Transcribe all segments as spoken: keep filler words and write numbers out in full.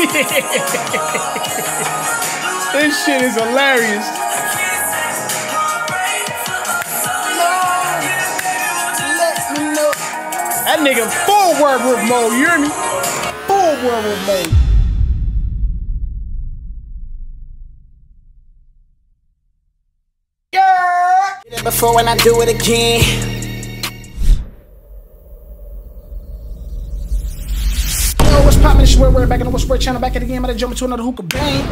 This shit is hilarious. That nigga full werewolf mode, you hear me? Full werewolf mode. Yeah. Did it before and I do it again. Word back in the WatztheWord channel, back at the game, but I jump into another hookah bang.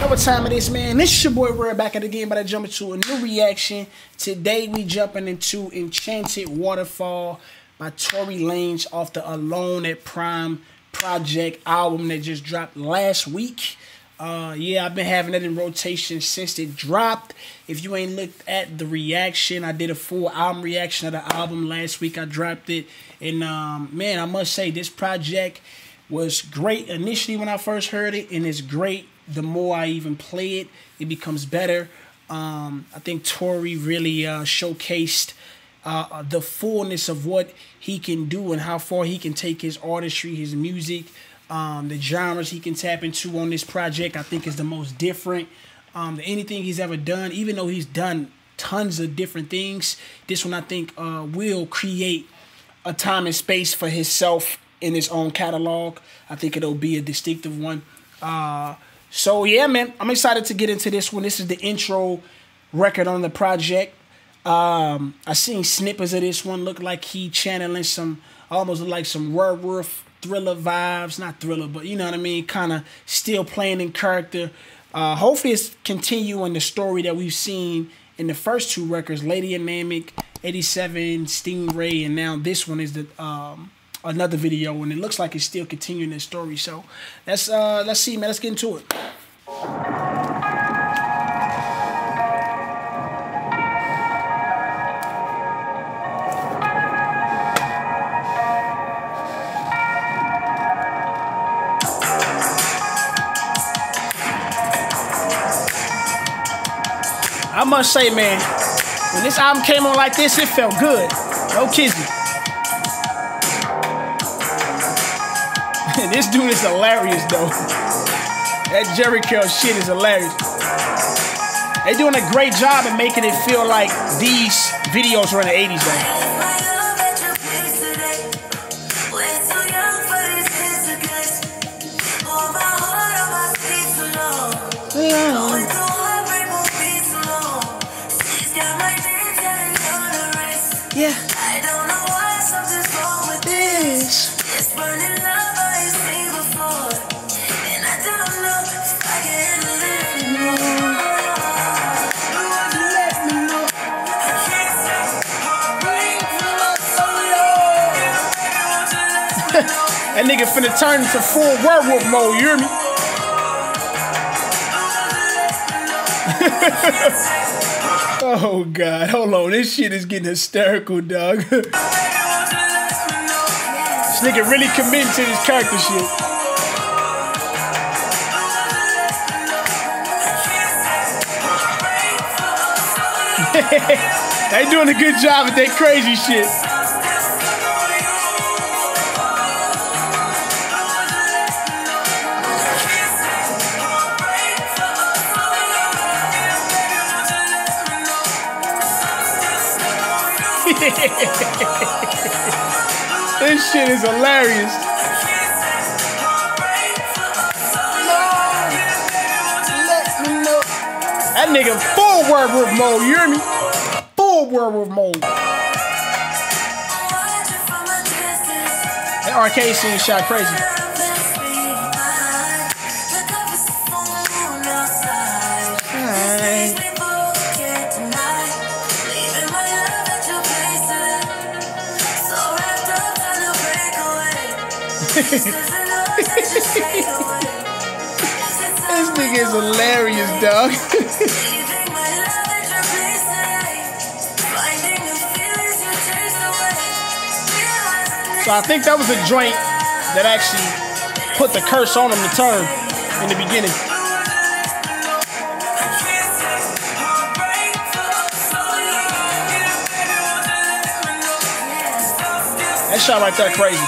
Know what time it is, man. This is your boy Word back at the game, but I jump into a new reaction. Today we jumping into Enchanted Waterfall by Tory Lanez off the Alone at Prime project album that just dropped last week. Uh, yeah, I've been having it in rotation since it dropped. If you ain't looked at the reaction, I did a full album reaction of the album last week. I dropped it, and um, man, I must say this project was great initially when I first heard it, and it's great the more I even play it. It becomes better. Um, I think Tory really uh, showcased uh, the fullness of what he can do and how far he can take his artistry, his music, um, the genres he can tap into on this project. I think is the most different um, than anything he's ever done. Even though he's done tons of different things, this one I think uh, will create a time and space for himself in his own catalog. I think it'll be a distinctive one. Uh, so yeah, man, I'm excited to get into this one. This is the intro record on the project. Um, I seen snippets of this one. Look like he channeling some, almost like some werewolf Thriller vibes. Not Thriller, but you know what I mean. Kind of still playing in character. Uh, hopefully, it's continuing the story that we've seen in the first two records, Lady and Namek, eighty-seven, Stingray, and now this one is the um, another video, and it looks like it's still continuing this story. So let's uh let's see, man. Let's get into it. I must say, man, when this album came on like this, it felt good. No kidding. This dude is hilarious, though. That Jerry Curl shit is hilarious. They're doing a great job in making it feel like these videos were in the eighties, though. Yeah. Yeah. That nigga finna turn into full werewolf mode, you hear me? Oh, God. Hold on. This shit is getting hysterical, dog. This nigga really committing to this character shit. They doing a good job with that crazy shit. This shit is hilarious. That nigga full werewolf mode, you hear me? Full werewolf mode. That arcade scene shot crazy. This nigga is hilarious, dog. So I think that was a joint that actually put the curse on him to turn in the beginning. That shot right there crazy.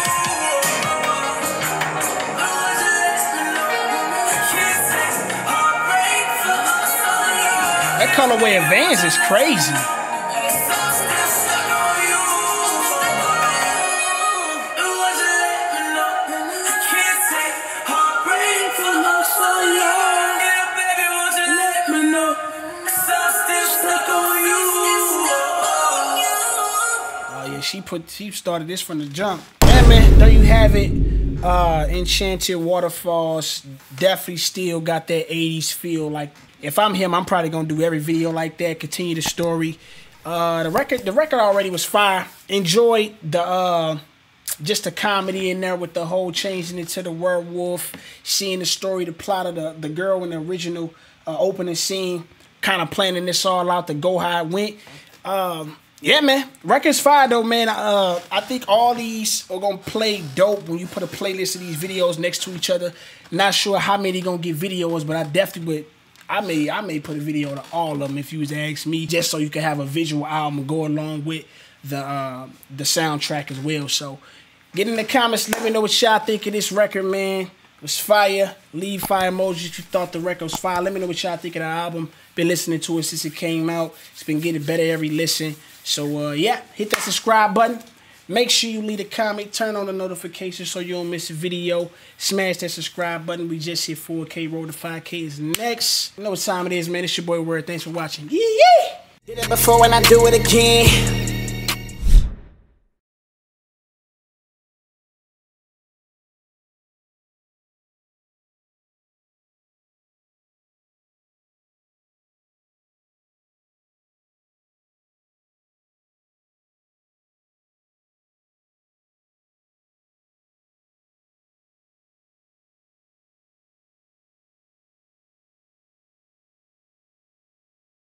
colorway of Vans is crazy. Oh yeah, she put she started this from the jump. Yeah, man, there you have it. Uh, Enchanted Waterfalls definitely still got that eighties feel. Like if I'm him, I'm probably gonna do every video like that. Continue the story. Uh, the record, the record already was fire. Enjoyed the uh, just the comedy in there with the whole changing into the werewolf, seeing the story, the plot of the the girl in the original uh, opening scene, kind of planning this all out to go how it went. Um, Yeah, man. Record's fire, though, man. Uh, I think all these are going to play dope when you put a playlist of these videos next to each other. Not sure how many going to get videos, but I definitely would. I may, I may put a video to all of them if you was to ask me, just so you can have a visual album go along with the, uh, the soundtrack as well. So get in the comments. Let me know what y'all think of this record, man. It was fire. Leave fire emojis if you thought the record was fire. Let me know what y'all think of the album. Been listening to it since it came out. It's been getting better every listen. So, uh, yeah, hit that subscribe button. Make sure you leave a comment. Turn on the notifications so you don't miss a video. Smash that subscribe button. We just hit four K. Roll to five K is next. You know what time it is, man. It's your boy Word. Thanks for watching. Yeah, yeah. Did it before and I do it again.